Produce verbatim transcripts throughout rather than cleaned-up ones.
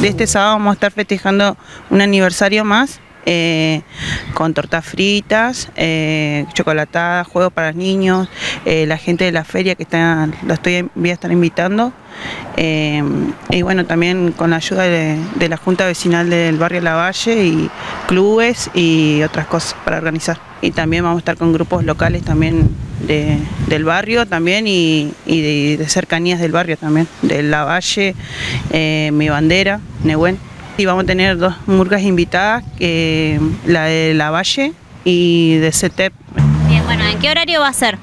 de este sábado vamos a estar festejando un aniversario más, eh, con tortas fritas, eh, chocolatadas, juegos para niños, eh, la gente de la feria que está, la estoy, voy a estar invitando, eh, y bueno, también con la ayuda de, de la Junta Vecinal del Barrio Lavalle y clubes y otras cosas para organizar. Y también vamos a estar con grupos locales también. De, del barrio también y, y de, de cercanías del barrio también, de Lavalle, eh, Mi Bandera, Nehuen. Y vamos a tener dos murgas invitadas, eh, la de Lavalle y de CETEP. Bien, bueno, ¿en qué horario va a ser?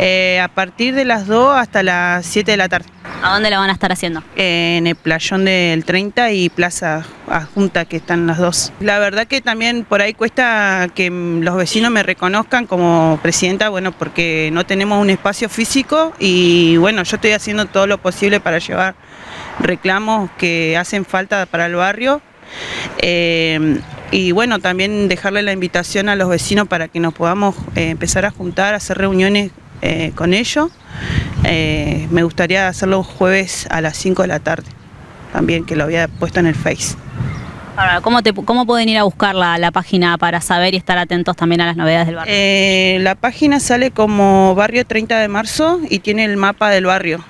Eh, a partir de las dos hasta las siete de la tarde. ¿A dónde la van a estar haciendo? Eh, en el playón del treinta y Plaza Adjunta, que están las dos. La verdad que también por ahí cuesta que los vecinos me reconozcan como presidenta, bueno, porque no tenemos un espacio físico y bueno, yo estoy haciendo todo lo posible para llevar reclamos que hacen falta para el barrio. Eh, Y bueno, también dejarle la invitación a los vecinos para que nos podamos eh, empezar a juntar, a hacer reuniones eh, con ellos. Eh, me gustaría hacerlo un jueves a las cinco de la tarde, también que lo había puesto en el Face. Ahora, ¿cómo, te, cómo pueden ir a buscar la, la página para saber y estar atentos también a las novedades del barrio? Eh, la página sale como Barrio treinta de marzo y tiene el mapa del barrio.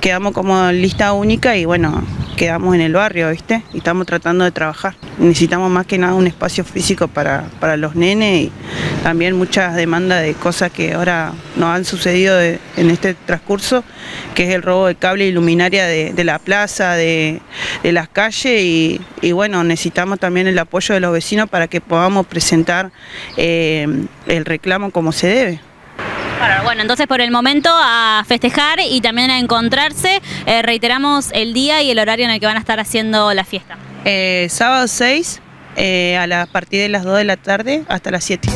Quedamos como lista única y bueno, quedamos en el barrio, ¿viste? Y estamos tratando de trabajar. Necesitamos más que nada un espacio físico para, para los nenes y también muchas demandas de cosas que ahora nos han sucedido de, en este transcurso, que es el robo de cable y luminaria de, de la plaza, de, de las calles y, y bueno, necesitamos también el apoyo de los vecinos para que podamos presentar eh, el reclamo como se debe. Bueno, entonces por el momento a festejar y también a encontrarse. Eh, reiteramos el día y el horario en el que van a estar haciendo la fiesta. Eh, sábado seis, eh, a, la, a partir de las dos de la tarde hasta las siete.